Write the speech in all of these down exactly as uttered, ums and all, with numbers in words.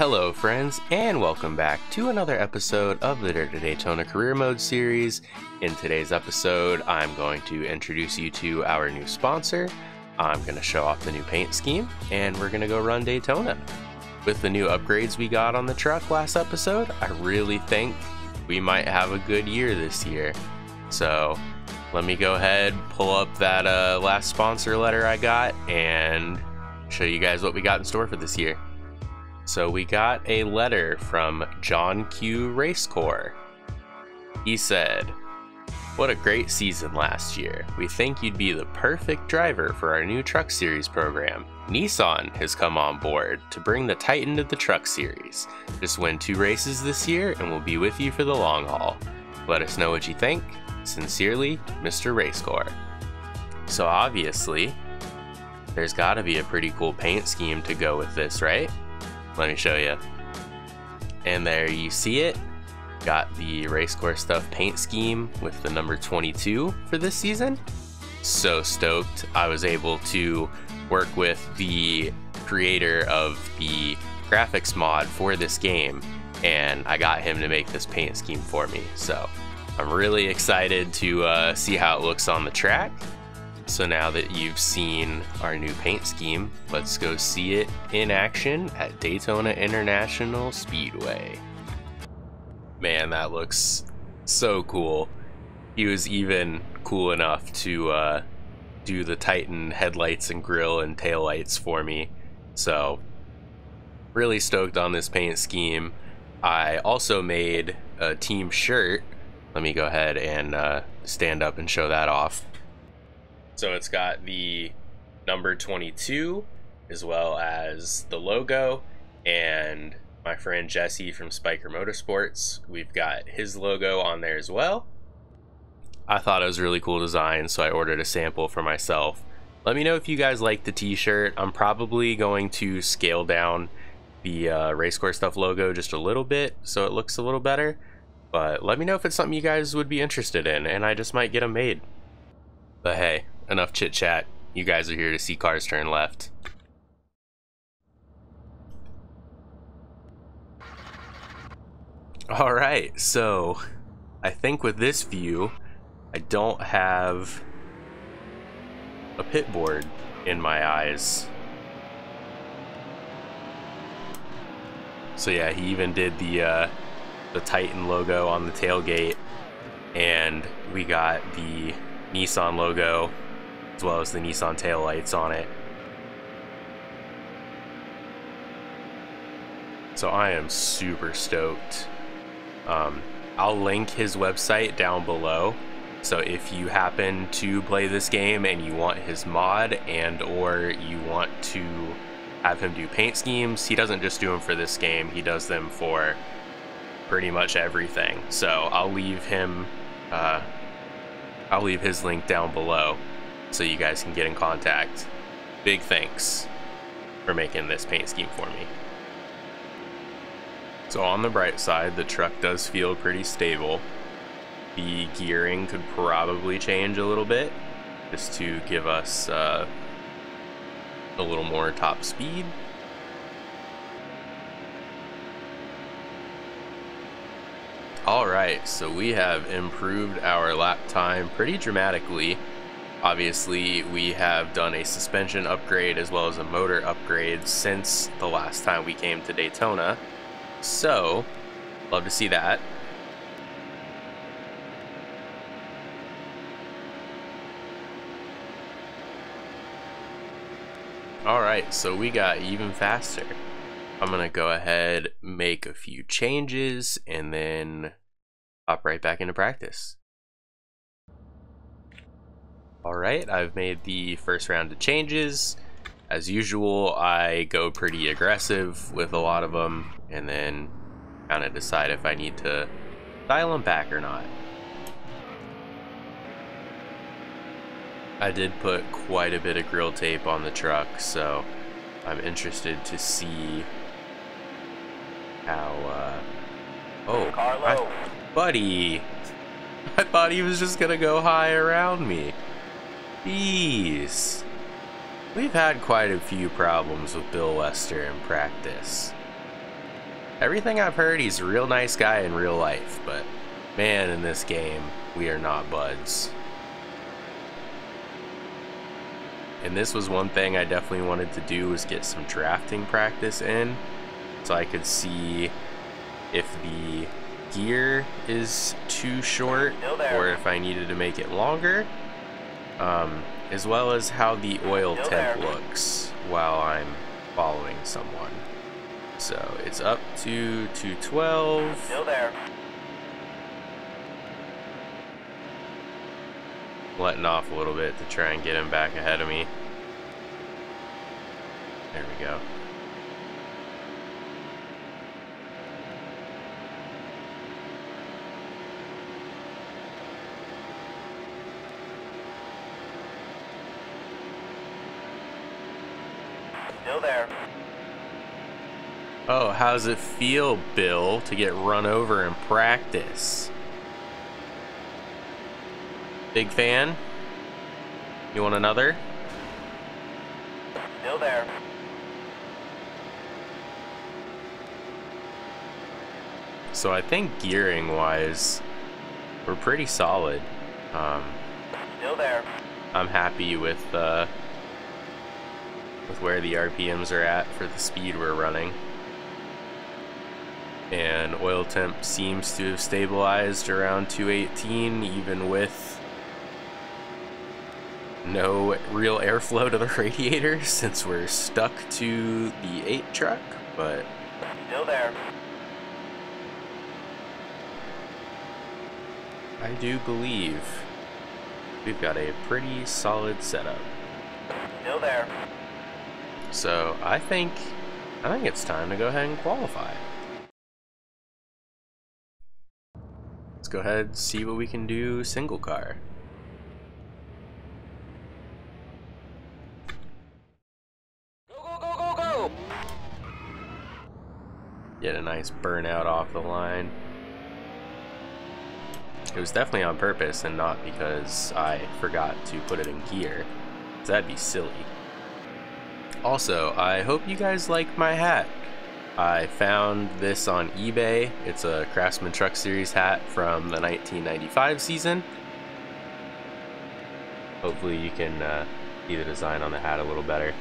Hello friends, and welcome back to another episode of the Dirt to Daytona Career Mode series. In today's episode, I'm going to introduce you to our new sponsor, I'm going to show off the new paint scheme, and we're going to go run Daytona. With the new upgrades we got on the truck last episode, I really think we might have a good year this year. So let me go ahead, pull up that uh, last sponsor letter I got, and show you guys what we got in store for this year. So we got a letter from John Q. Racecar. He said, "What a great season last year. We think you'd be the perfect driver for our new Truck Series program. Nissan has come on board to bring the Titan to the Truck Series. Just win two races this year and we'll be with you for the long haul. Let us know what you think. Sincerely, Mister Racekor." So obviously, there's gotta be a pretty cool paint scheme to go with this, right? Let me show you. And there you see it. Got the Racekor Stuff paint scheme with the number twenty-two for this season. So stoked. I was able to work with the creator of the graphics mod for this game, and I got him to make this paint scheme for me. So I'm really excited to uh, see how it looks on the track. So now that you've seen our new paint scheme, let's go see it in action at Daytona International Speedway. Man, that looks so cool. He was even cool enough to uh, do the Titan headlights and grill and taillights for me. So really stoked on this paint scheme. I also made a team shirt. Let me go ahead and uh, stand up and show that off. So it's got the number twenty-two as well as the logo, and my friend Jesse from Spiker Motorsports, we've got his logo on there as well. I thought it was a really cool design, so I ordered a sample for myself. Let me know if you guys like the t-shirt. I'm probably going to scale down the uh, Racekor Stuff logo just a little bit so it looks a little better, but let me know if it's something you guys would be interested in, and I just might get them made. But hey, enough chit chat. You guys are here to see cars turn left. All right, so I think with this view, I don't have a pit board in my eyes. So yeah, he even did the uh, the Titan logo on the tailgate, and we got the Nissan logo as well as the Nissan taillights on it. So I am super stoked. Um, I'll link his website down below, so if you happen to play this game and you want his mod and or you want to have him do paint schemes, he doesn't just do them for this game, he does them for pretty much everything. So I'll leave him uh, I'll leave his link down below so you guys can get in contact. Big thanks for making this paint scheme for me. So on the bright side, the truck does feel pretty stable. The gearing could probably change a little bit just to give us uh, a little more top speed. Alright, so we have improved our lap time pretty dramatically. Obviously, we have done a suspension upgrade as well as a motor upgrade since the last time we came to Daytona. So, love to see that. Alright, so we got even faster. I'm going to go ahead, make a few changes, and then hop right back into practice. All right, I've made the first round of changes. As usual, I go pretty aggressive with a lot of them, and then kind of decide if I need to dial them back or not. I did put quite a bit of grill tape on the truck, so I'm interested to see how, uh, oh, I, buddy, I thought he was just gonna go high around me. Jeez. We've had quite a few problems with Bill Lester in practice. Everything I've heard, he's a real nice guy in real life, but man, in this game, we are not buds. And this was one thing I definitely wanted to do, was get some drafting practice in, so I could see if the gear is too short or if I needed to make it longer, um, as well as how the oil temp looks while I'm following someone. So it's up to two twelve. Still there. Letting off a little bit to try and get him back ahead of me. There we go. Still there. Oh, how does it feel, Bill, to get run over in practice? Big fan? You want another? Still there. So I think gearing-wise, we're pretty solid. Um, Still there. I'm happy with uh, with where the R P Ms are at for the speed we're running. And oil temp seems to have stabilized around two eighteen, even with no real airflow to the radiator since we're stuck to the eight truck, but still there. I do believe we've got a pretty solid setup. Still there. So I think I think it's time to go ahead and qualify. Go ahead, see what we can do single car. Go, go, go, go, go! Get a nice burnout off the line. It was definitely on purpose and not because I forgot to put it in gear. That'd be silly. Also, I hope you guys like my hat. I found this on eBay. It's a Craftsman Truck Series hat from the nineteen ninety-five season. Hopefully you can uh, see the design on the hat a little better.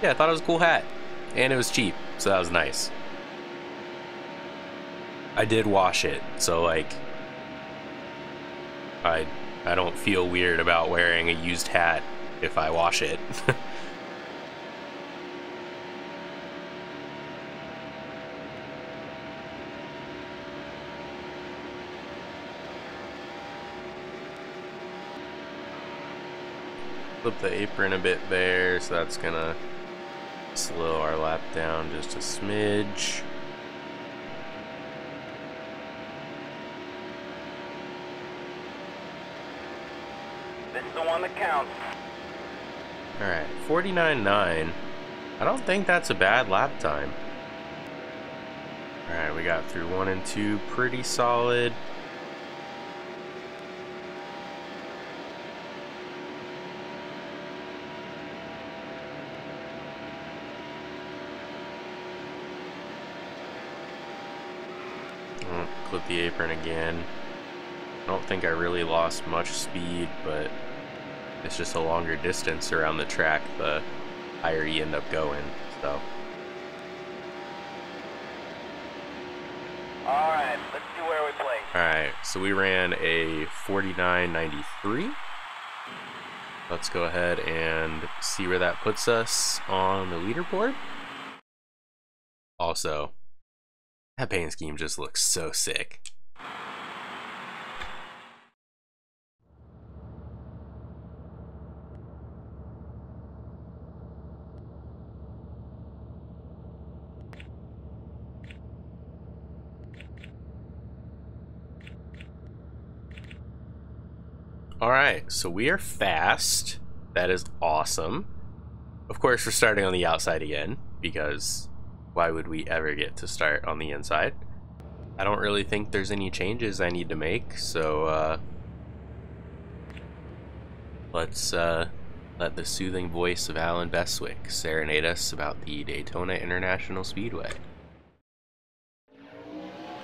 Yeah, I thought it was a cool hat. And it was cheap, so that was nice. I did wash it, so like, I, I don't feel weird about wearing a used hat if I wash it. Flip the apron a bit there, so that's gonna slow our lap down just a smidge. This is the one that counts. Alright, forty-nine point nine. I don't think that's a bad lap time. Alright, we got through one and two pretty solid. With the apron again. I don't think I really lost much speed, but it's just a longer distance around the track the higher you end up going. So alright, let's see where we play. Alright, so we ran a forty-nine ninety-three. Let's go ahead and see where that puts us on the leaderboard. Also, that paint scheme just looks so sick. All right, so we are fast. That is awesome. Of course, we're starting on the outside again because why would we ever get to start on the inside? I don't really think there's any changes I need to make, so uh, let's uh, let the soothing voice of Alan Bestwick serenade us about the Daytona International Speedway.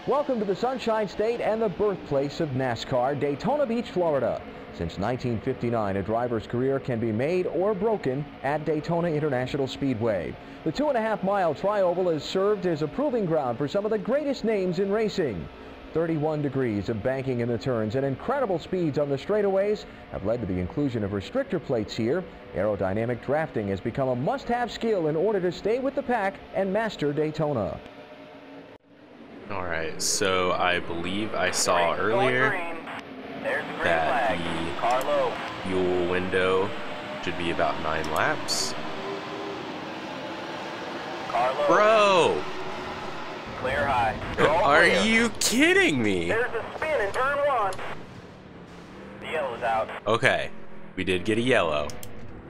Welcome to the Sunshine State and the birthplace of NASCAR, Daytona Beach, Florida. Since nineteen fifty-nine, a driver's career can be made or broken at Daytona International Speedway. The two and a half mile trioval has served as a proving ground for some of the greatest names in racing. thirty-one degrees of banking in the turns and incredible speeds on the straightaways have led to the inclusion of restrictor plates here. Aerodynamic drafting has become a must-have skill in order to stay with the pack and master Daytona. All right, so I believe I saw earlier that the fuel window should be about nine laps. Bro! Clear high. Are you kidding me? There's a spin in turn one. The yellow's out. Okay, we did get a yellow,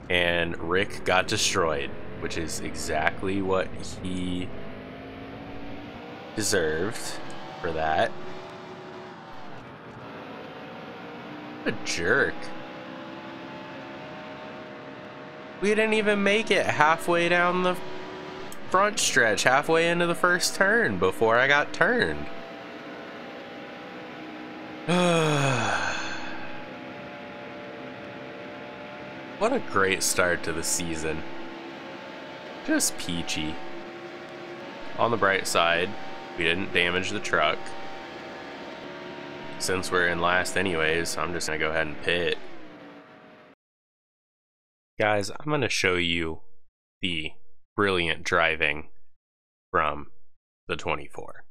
and Rick got destroyed, which is exactly what he deserved for that. What a jerk. We didn't even make it halfway down the front stretch, halfway into the first turn before I got turned. What a great start to the season. Just peachy. On the bright side, we didn't damage the truck. Since we're in last anyways, I'm just gonna go ahead and pit. Guys, I'm gonna show you the brilliant driving from the twenty-four.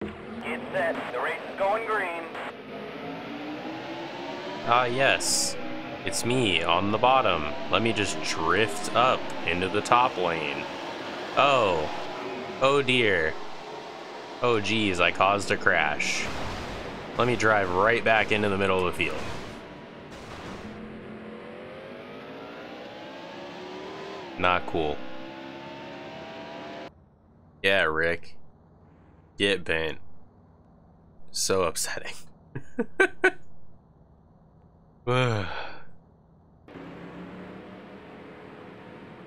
Get set, the race is going green. Ah yes, it's me on the bottom. Let me just drift up into the top lane. Oh, oh dear. Oh geez, I caused a crash. Let me drive right back into the middle of the field. Not cool. Yeah, Rick. Get bent. So upsetting.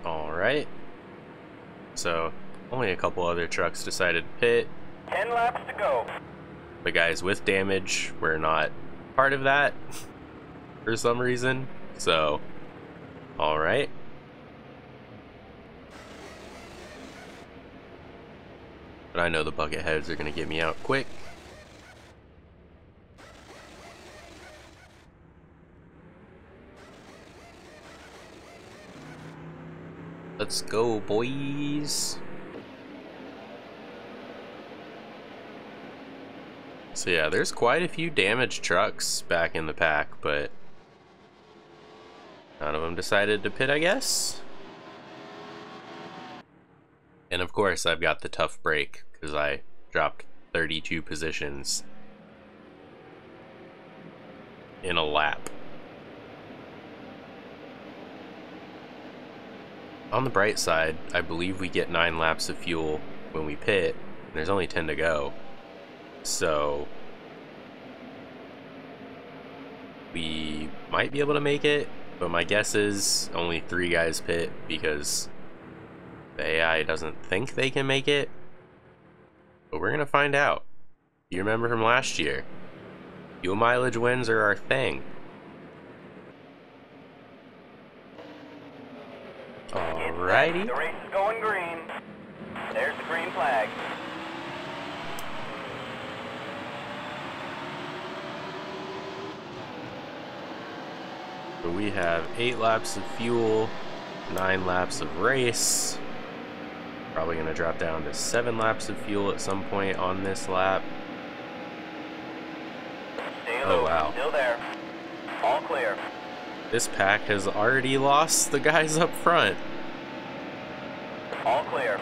Alright. So, only a couple other trucks decided to pit. ten laps to go. But guys, with damage, we're not part of that for some reason. So, all right. But I know the bucket heads are gonna get me out quick. Let's go, boys. So yeah, there's quite a few damaged trucks back in the pack, but none of them decided to pit, I guess. And of course, I've got the tough break because I dropped thirty-two positions in a lap. On the bright side, I believe we get nine laps of fuel when we pit, and there's only ten to go. So we might be able to make it, but my guess is only three guys pit because the A I doesn't think they can make it. But we're gonna find out. You remember from last year, fuel mileage wins are our thing. Alrighty. The race is going green. There's the green flag. So we have eight laps of fuel, nine laps of race. Probably gonna drop down to seven laps of fuel at some point on this lap. Oh wow. Still there. All clear. This pack has already lost the guys up front. All clear.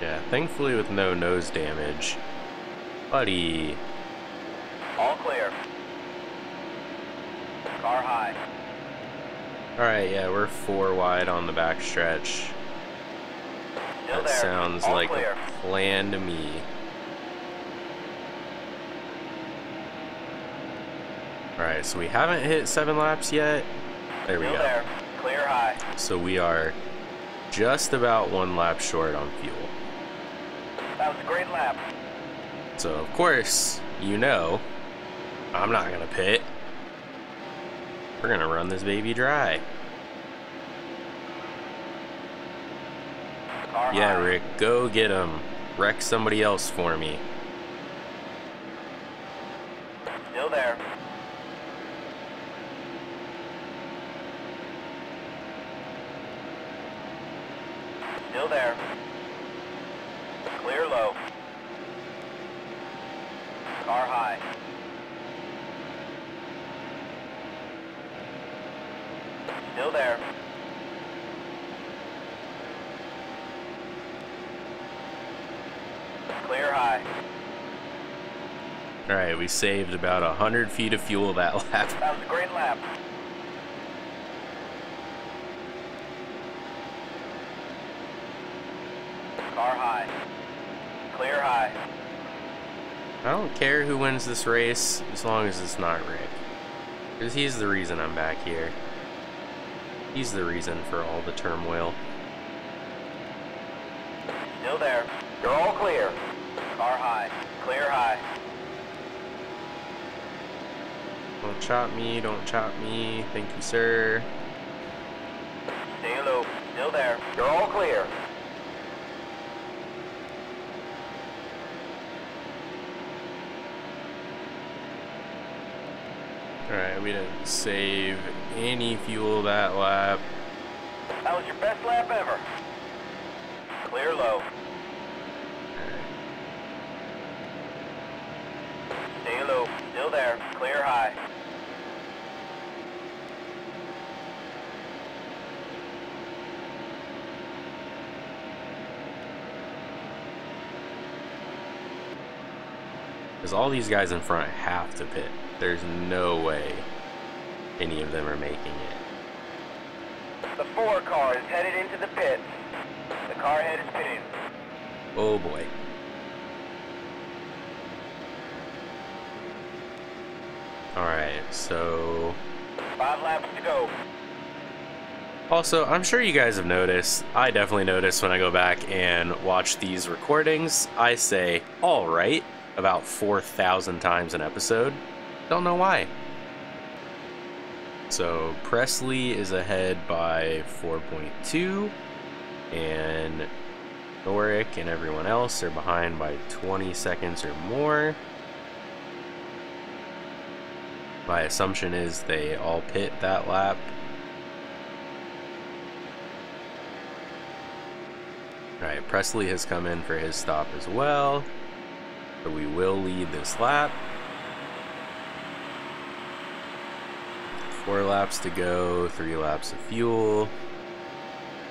Yeah, thankfully with no nose damage. Buddy. All clear. Car high. Alright, yeah, we're four wide on the back stretch. Still that there. Sounds all like clear. A plan to me. Alright, so we haven't hit seven laps yet. There we Still go. There. Clear high. So we are just about one lap short on fuel. That was a great lap. So, of course, you know, I'm not going to pit. We're going to run this baby dry. Right. Yeah, Rick, go get him. Wreck somebody else for me. Still there. Still there. Clear low. Car high. Still there. Clear high. Alright, we saved about a hundred feet of fuel that lap. That was a great lap. Car high. Clear high. I don't care who wins this race as long as it's not Rick. Because he's the reason I'm back here. He's the reason for all the turmoil. Still there. You're all clear. Car high. Clear high. Don't chop me. Don't chop me. Thank you, sir. Stay low. Still there. You're all clear. Alright, we didn't save any fuel that lap. That was your best lap ever. Clear low. Right. Stay low. Still there. Clear high. Because all these guys in front have to pit. There's no way any of them are making it. The four car is headed into the pit. The car head is pitted. Oh boy. Alright, so... Five laps to go. Also, I'm sure you guys have noticed, I definitely notice when I go back and watch these recordings, I say, alright, about four thousand times an episode. Don't know why. So Presley is ahead by four point two and Doric and everyone else are behind by twenty seconds or more. My assumption is they all pit that lap. All right, Presley has come in for his stop as well. So we will lead this lap. Four laps to go, three laps of fuel.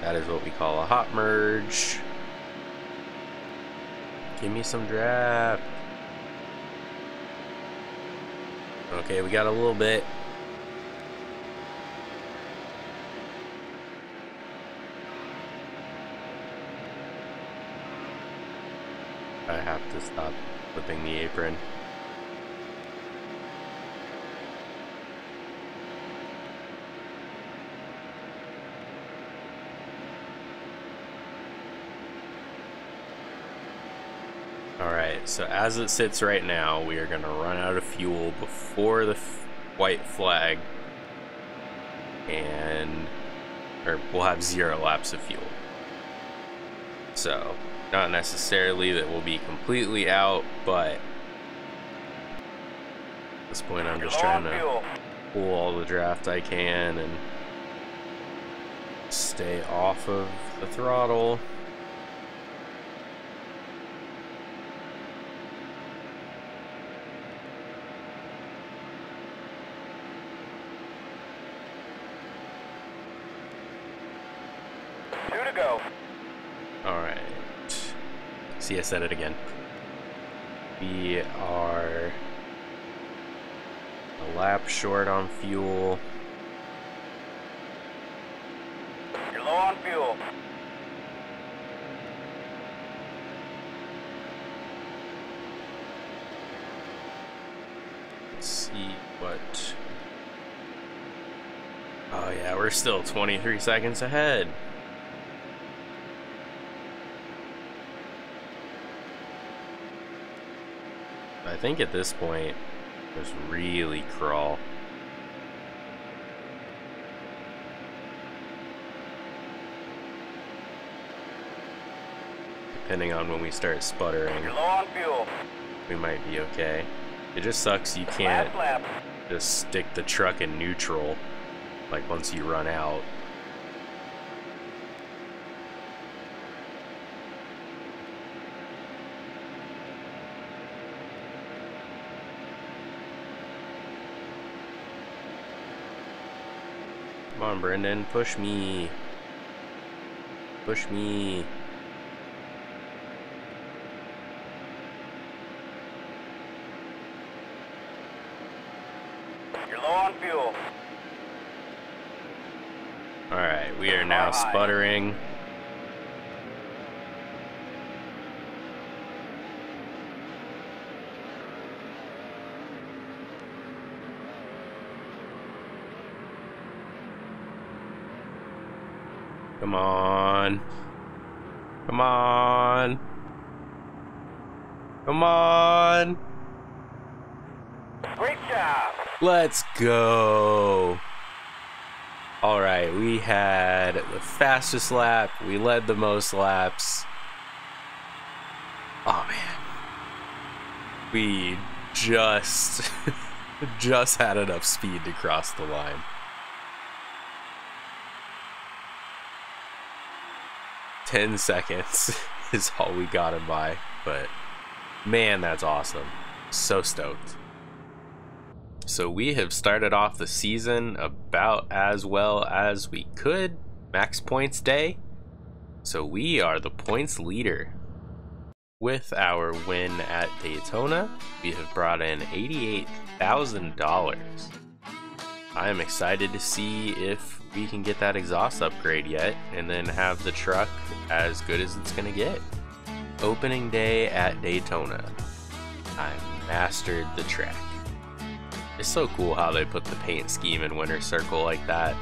That is what we call a hot merge. Give me some draft. Okay, we got a little bit. I have to stop flipping the apron. Alright, so as it sits right now, we are going to run out of fuel before the f white flag, and or we'll have zero laps of fuel. So, not necessarily that we'll be completely out, but at this point I'm just trying to pull all the draft I can and stay off of the throttle. I said it again. We are a lap short on fuel. You're low on fuel. Let's see what. Oh yeah, we're still twenty-three seconds ahead. I think at this point, just really crawl. Depending on when we start sputtering, you're low on fuel. We might be okay. It just sucks you can't lap, lap. just stick the truck in neutral, like once you run out. Come on, Brendan, push me. Push me. We are now sputtering. Come on. Come on. Come on. Great job. Let's go. All right, we had the fastest lap, we led the most laps. Oh man, we just just had enough speed to cross the line. ten seconds is all we got him by, but man, that's awesome. So stoked. So we have started off the season about as well as we could. Max points day. So we are the points leader. With our win at Daytona, we have brought in eighty-eight thousand dollars. I am excited to see if we can get that exhaust upgrade yet and then have the truck as good as it's going to get. Opening day at Daytona. I mastered the track. It's so cool how they put the paint scheme in Winter Circle like that.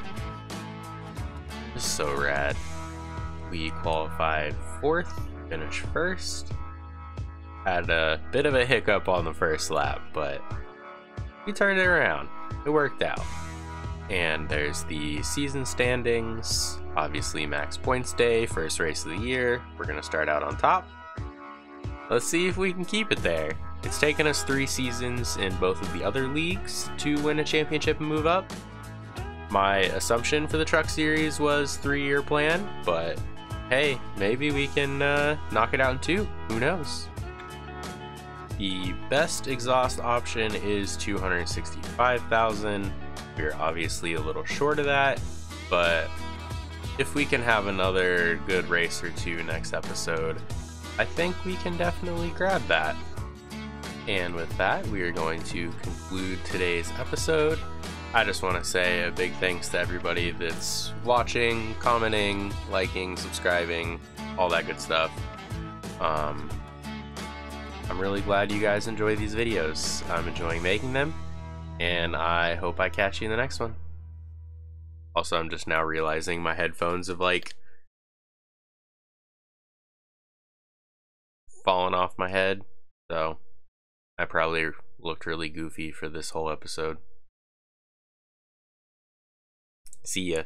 It's so rad. We qualified fourth, finished first. Had a bit of a hiccup on the first lap, but we turned it around. It worked out. And there's the season standings. Obviously, Max Points Day, first race of the year. We're going to start out on top. Let's see if we can keep it there. It's taken us three seasons in both of the other leagues to win a championship and move up. My assumption for the truck series was three-year plan, but hey, maybe we can uh, knock it out in two. Who knows? The best exhaust option is two hundred sixty-five thousand dollars. We're obviously a little short of that, but if we can have another good race or two next episode, I think we can definitely grab that. And with that, we are going to conclude today's episode. I just want to say a big thanks to everybody that's watching, commenting, liking, subscribing, all that good stuff. Um, I'm really glad you guys enjoy these videos. I'm enjoying making them, and I hope I catch you in the next one. Also, I'm just now realizing my headphones have like fallen off my head, so I probably looked really goofy for this whole episode. See ya.